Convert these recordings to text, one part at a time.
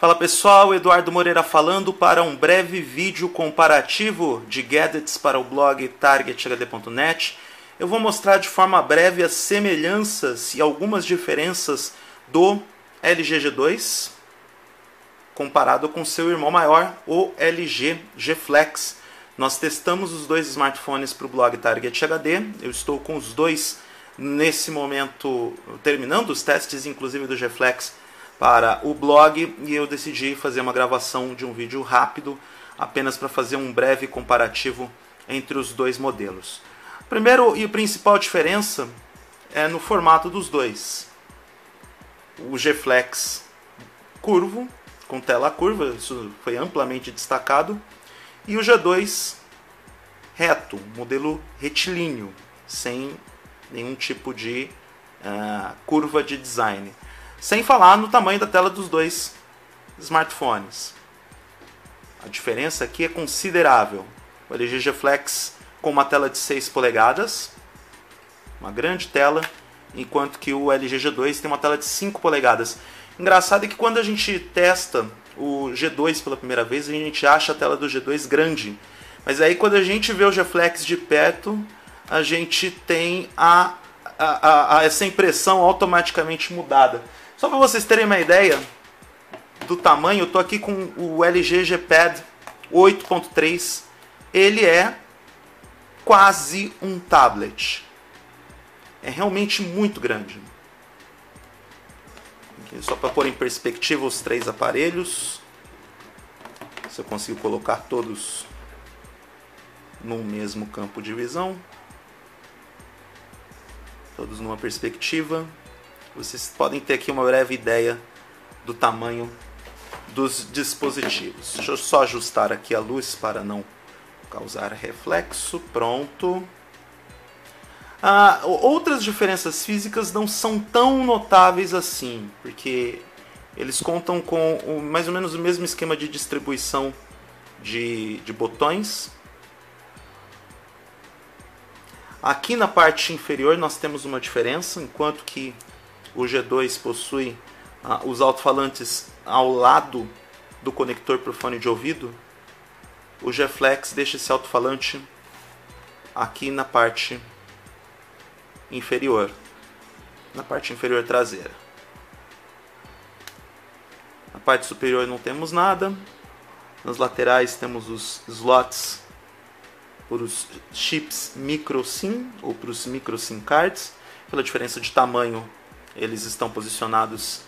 Fala pessoal, Eduardo Moreira falando para um breve vídeo comparativo de gadgets para o blog TargetHD.net. Eu vou mostrar de forma breve as semelhanças e algumas diferenças do LG G2 comparado com seu irmão maior, o LG G Flex. Nós testamos os dois smartphones para o blog TargetHD. Eu estou com os dois nesse momento, terminando os testes inclusive do G Flex para o blog, e eu decidi fazer uma gravação de um vídeo rápido apenas para fazer um breve comparativo entre os dois modelos. Primeiro e principal diferença é no formato dos dois. O G Flex curvo, com tela curva, isso foi amplamente destacado, e o G2 reto, modelo retilíneo, sem nenhum tipo de curva de design. Sem falar no tamanho da tela dos dois smartphones. A diferença aqui é considerável. O LG G Flex com uma tela de 6 polegadas, uma grande tela, enquanto que o LG G2 tem uma tela de 5 polegadas. Engraçado é que quando a gente testa o G2 pela primeira vez, a gente acha a tela do G2 grande. Mas aí quando a gente vê o G Flex de perto, a gente tem essa impressão automaticamente mudada. Só para vocês terem uma ideia do tamanho, eu estou aqui com o LG G-Pad 8.3. Ele é quase um tablet. É realmente muito grande. Aqui, só para pôr em perspectiva os três aparelhos. Se eu consigo colocar todos no mesmo campo de visão. Todos numa perspectiva. Vocês podem ter aqui uma breve ideia do tamanho dos dispositivos. Deixa eu só ajustar aqui a luz para não causar reflexo. Pronto. Outras diferenças físicas não são tão notáveis assim, porque eles contam com mais ou menos o mesmo esquema de distribuição de botões. Aqui na parte inferior nós temos uma diferença, enquanto que o G2 possui os alto-falantes ao lado do conector para o fone de ouvido, o G Flex deixa esse alto-falante aqui na parte inferior, traseira. Na parte superior não temos nada, nas laterais temos os slots para os chips micro SIM ou para os micro SIM cards. Pela diferença de tamanho, eles estão posicionados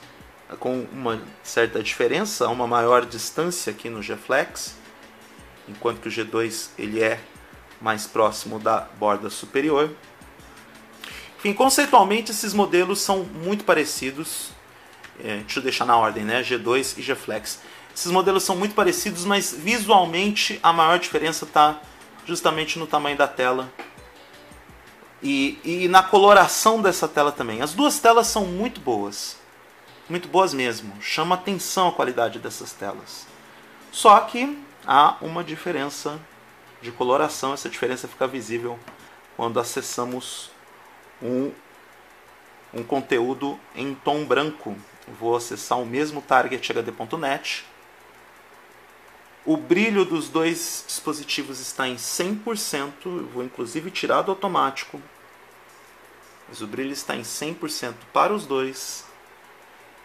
com uma certa diferença, uma maior distância aqui no G Flex, enquanto que o G2 ele é mais próximo da borda superior. Enfim, conceitualmente esses modelos são muito parecidos. Deixa eu deixar na ordem, né? G2 e G Flex. Esses modelos são muito parecidos, mas visualmente a maior diferença está justamente no tamanho da tela e na coloração dessa tela também. As duas telas são muito boas mesmo. Chama atenção a qualidade dessas telas. Só que há uma diferença de coloração. Essa diferença fica visível quando acessamos um conteúdo em tom branco. Eu vou acessar o mesmo TargetHD.net. O brilho dos dois dispositivos está em 100%, eu vou inclusive tirar do automático, mas o brilho está em 100% para os dois,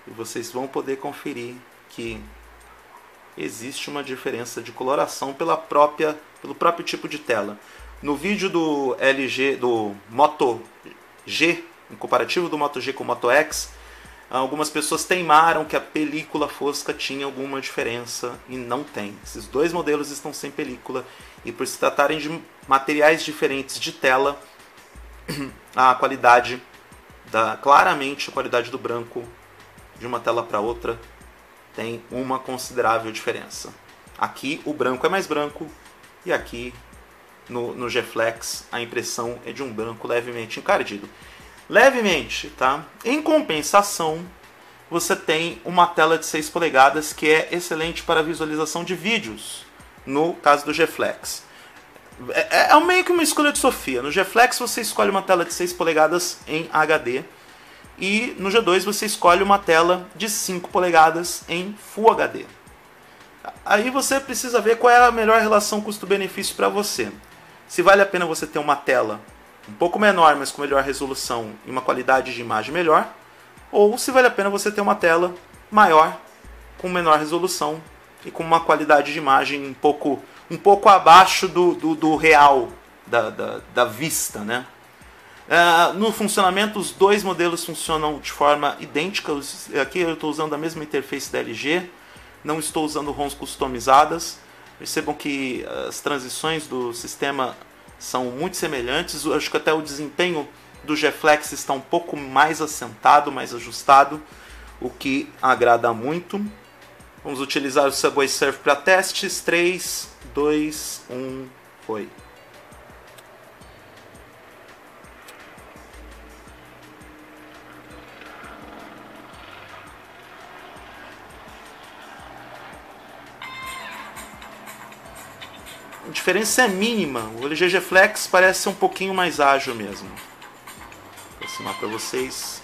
e vocês vão poder conferir que existe uma diferença de coloração pelo próprio tipo de tela. No vídeo do Moto G, em comparativo do Moto G com o Moto X, algumas pessoas teimaram que a película fosca tinha alguma diferença e não tem. Esses dois modelos estão sem película e, por se tratarem de materiais diferentes de tela, claramente a qualidade do branco de uma tela para outra tem uma considerável diferença. Aqui o branco é mais branco e aqui no G Flex a impressão é de um branco levemente encardido. Levemente, tá? Em compensação, você tem uma tela de 6 polegadas que é excelente para visualização de vídeos, no caso do G Flex. É meio que uma escolha de Sofia. No G Flex você escolhe uma tela de 6 polegadas em HD, E no G2 você escolhe uma tela de 5 polegadas em Full HD. Aí você precisa ver qual é a melhor relação custo-benefício para você. Se vale a pena você ter uma tela um pouco menor, mas com melhor resolução e uma qualidade de imagem melhor, ou se vale a pena você ter uma tela maior, com menor resolução e com uma qualidade de imagem um pouco abaixo do real, da vista, né? No funcionamento, os dois modelos funcionam de forma idêntica. Aqui eu estou usando a mesma interface da LG, não estou usando ROMs customizadas. Percebam que as transições do sistema são muito semelhantes. Eu acho que até o desempenho do G Flex está um pouco mais assentado, mais ajustado, o que agrada muito. Vamos utilizar o Subway Surf para testes. 3, 2, 1, foi! A diferença é mínima, o LG G Flex parece ser um pouquinho mais ágil mesmo. Vou aproximar para vocês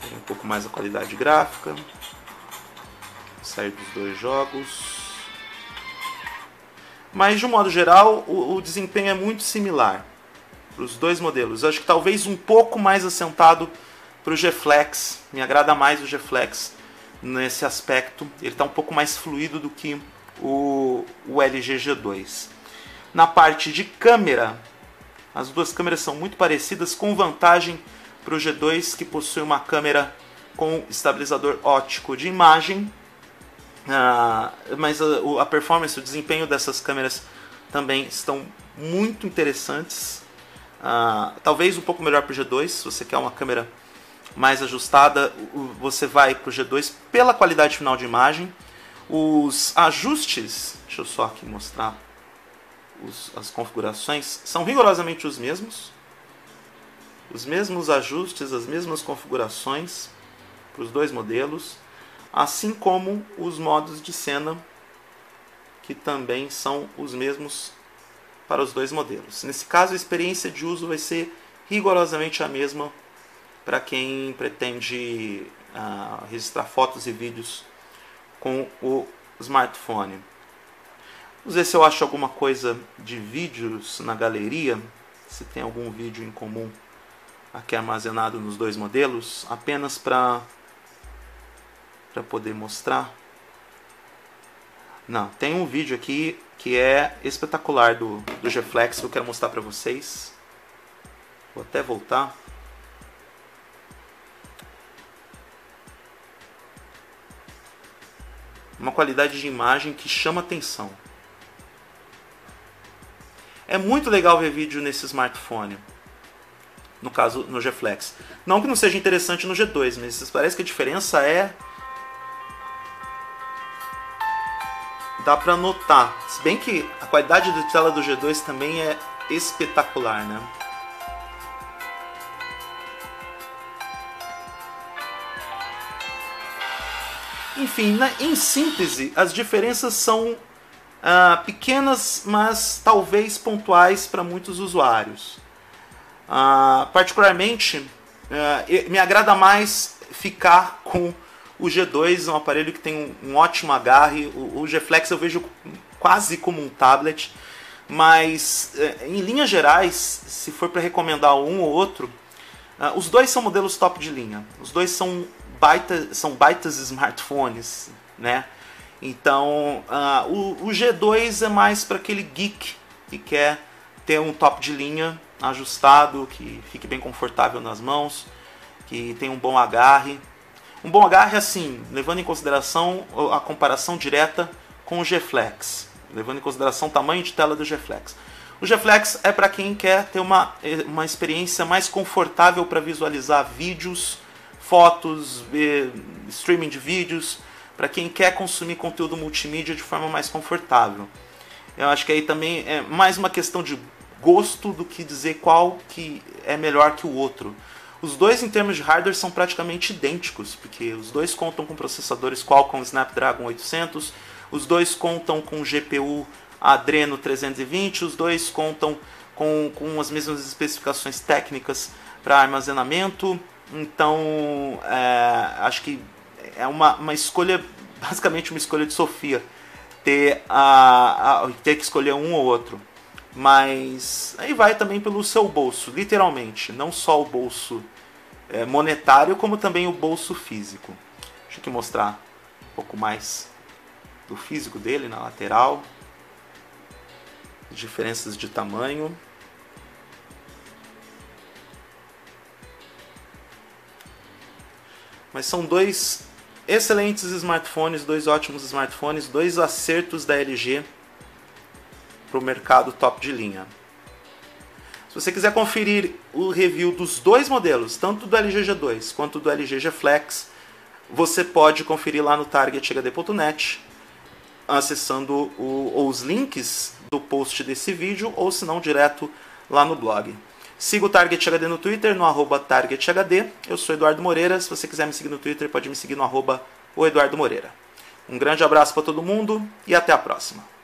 verem um pouco mais a qualidade gráfica. Vou sair dos dois jogos. Mas de um modo geral, o desempenho é muito similar para os dois modelos. Eu acho que talvez um pouco mais assentado para o G Flex. Me agrada mais o G Flex nesse aspecto. Ele está um pouco mais fluido do que o LG G2. Na parte de câmera, as duas câmeras são muito parecidas, com vantagem para o G2, que possui uma câmera com estabilizador óptico de imagem, mas a performance, o desempenho dessas câmeras também estão muito interessantes. Talvez um pouco melhor para o G2. Se você quer uma câmera mais ajustada, você vai para o G2 pela qualidade final de imagem. Os ajustes, deixa eu só aqui mostrar as configurações, são rigorosamente os mesmos. Os mesmos ajustes, as mesmas configurações para os dois modelos, assim como os modos de cena, que também são os mesmos para os dois modelos. Nesse caso, a experiência de uso vai ser rigorosamente a mesma para quem pretende registrar fotos e vídeos com o smartphone. Vamos ver se eu acho alguma coisa de vídeos na galeria, se tem algum vídeo em comum aqui armazenado nos dois modelos, apenas para poder mostrar. Não, tem um vídeo aqui que é espetacular do G Flex, que eu quero mostrar para vocês. Vou até voltar. Uma qualidade de imagem que chama atenção. É muito legal ver vídeo nesse smartphone. No caso, no G Flex. Não que não seja interessante no G2, mas parece que a diferença é... Dá pra notar. Se bem que a qualidade da tela do G2 também é espetacular, né? Enfim, em síntese, as diferenças são pequenas, mas talvez pontuais para muitos usuários. Particularmente, me agrada mais ficar com o G2, um aparelho que tem um ótimo agarre. O G Flex eu vejo quase como um tablet, mas em linhas gerais, se for para recomendar um ou outro, os dois são modelos top de linha, os dois são... são baitas smartphones, né? Então o G2 é mais para aquele geek que quer ter um top de linha ajustado, que fique bem confortável nas mãos, que tenha um bom agarre. Um bom agarre, assim, levando em consideração a comparação direta com o G Flex, levando em consideração o tamanho de tela do G Flex. O G Flex é para quem quer ter uma experiência mais confortável para visualizar vídeos, fotos, streaming de vídeos, para quem quer consumir conteúdo multimídia de forma mais confortável. Eu acho que aí também é mais uma questão de gosto do que dizer qual que é melhor que o outro. Os dois, em termos de hardware, são praticamente idênticos, porque os dois contam com processadores Qualcomm Snapdragon 800, os dois contam com GPU Adreno 320, os dois contam com as mesmas especificações técnicas para armazenamento, Então, acho que é uma escolha, basicamente uma escolha de Sofia, ter que escolher um ou outro. Mas aí vai também pelo seu bolso, literalmente, não só o bolso monetário, como também o bolso físico. Deixa eu aqui mostrar um pouco mais do físico dele na lateral, diferenças de tamanho. Mas são dois excelentes smartphones, dois ótimos smartphones, dois acertos da LG para o mercado top de linha. Se você quiser conferir o review dos dois modelos, tanto do LG G2 quanto do LG G Flex, você pode conferir lá no TargetHD.net, acessando os links do post desse vídeo, ou se não, direto lá no blog. Siga o TargetHD no Twitter, no @TargetHD. Eu sou Eduardo Moreira. Se você quiser me seguir no Twitter, pode me seguir no @o Eduardo Moreira. Um grande abraço para todo mundo e até a próxima.